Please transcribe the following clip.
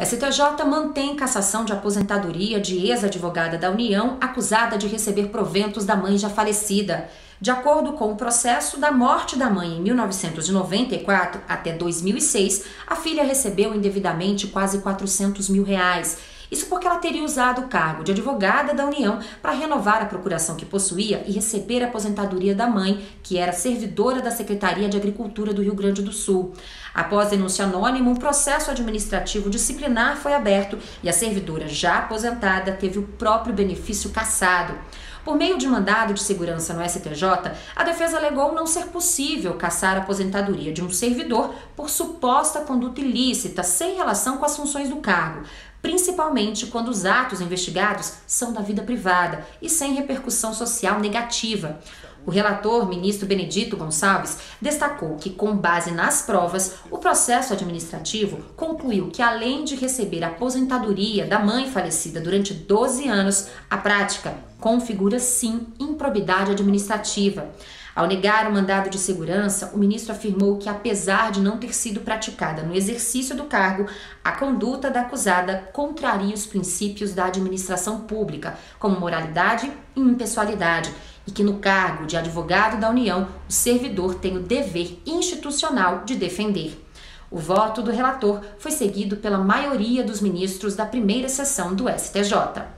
A STJ mantém cassação de aposentadoria de ex-advogada da União acusada de receber proventos da mãe já falecida. De acordo com o processo da morte da mãe em 1994 até 2006, a filha recebeu indevidamente quase R$ 400 mil. Isso porque ela teria usado o cargo de advogada da União para renovar a procuração que possuía e receber a aposentadoria da mãe, que era servidora da Secretaria de Agricultura do Rio Grande do Sul. Após denúncia anônima, um processo administrativo disciplinar foi aberto e a servidora já aposentada teve o próprio benefício cassado. Por meio de mandado de segurança no STJ, a defesa alegou não ser possível cassar a aposentadoria de um servidor por suposta conduta ilícita sem relação com as funções do cargo, principalmente quando os atos investigados são da vida privada e sem repercussão social negativa. O relator, ministro Benedito Gonçalves, destacou que, com base nas provas, o processo administrativo concluiu que, além de receber a aposentadoria da mãe falecida durante 12 anos, a prática configura, sim, improbidade administrativa. Ao negar o mandado de segurança, o ministro afirmou que, apesar de não ter sido praticada no exercício do cargo, a conduta da acusada contraria os princípios da administração pública, como moralidade e impessoalidade, e que no cargo de advogado da União, o servidor tem o dever institucional de defender. O voto do relator foi seguido pela maioria dos ministros da primeira sessão do STJ.